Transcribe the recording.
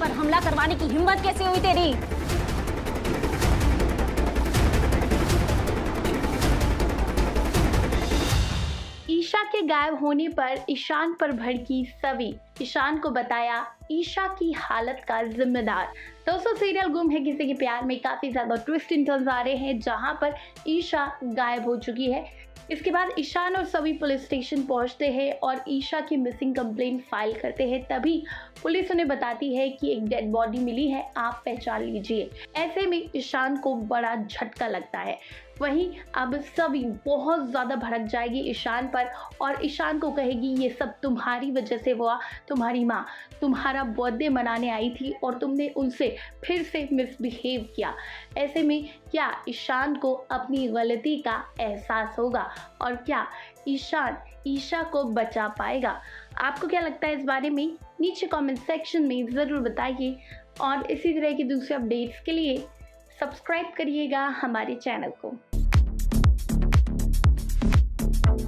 पर हमला करवाने की हिम्मत कैसे हुई तेरी? ईशा के गायब होने पर ईशान पर भड़की सवी, ईशान को बताया ईशा की हालत का जिम्मेदार। दोस्तों, सीरियल गुम है किसी के प्यार में काफी ज्यादा ट्विस्ट एंड टर्न्स आ रहे हैं, जहां पर ईशा गायब हो चुकी है। इसके बाद ईशान और सवी पुलिस स्टेशन पहुंचते हैं और ईशा की मिसिंग कंप्लेंट फाइल करते हैं। तभी पुलिस उन्हें बताती है कि एक डेड बॉडी मिली है, आप पहचान लीजिए। ऐसे में ईशान को बड़ा झटका लगता है। वहीं अब सवी बहुत ज़्यादा भड़क जाएगी ईशान पर और ईशान को कहेगी ये सब तुम्हारी वजह से हुआ, तुम्हारी माँ तुम्हारा बर्थडे मनाने आई थी और तुमने उनसे फिर से मिसबिहेव किया। ऐसे में क्या ईशान को अपनी गलती का एहसास होगा और क्या ईशान ईशा को बचा पाएगा? आपको क्या लगता है इस बारे में? नीचे कमेंट सेक्शन में ज़रूर बताइए और इसी तरह की दूसरे अपडेट्स के लिए सब्सक्राइब करिएगा हमारे चैनल को।